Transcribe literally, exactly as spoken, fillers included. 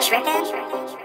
Trippin'?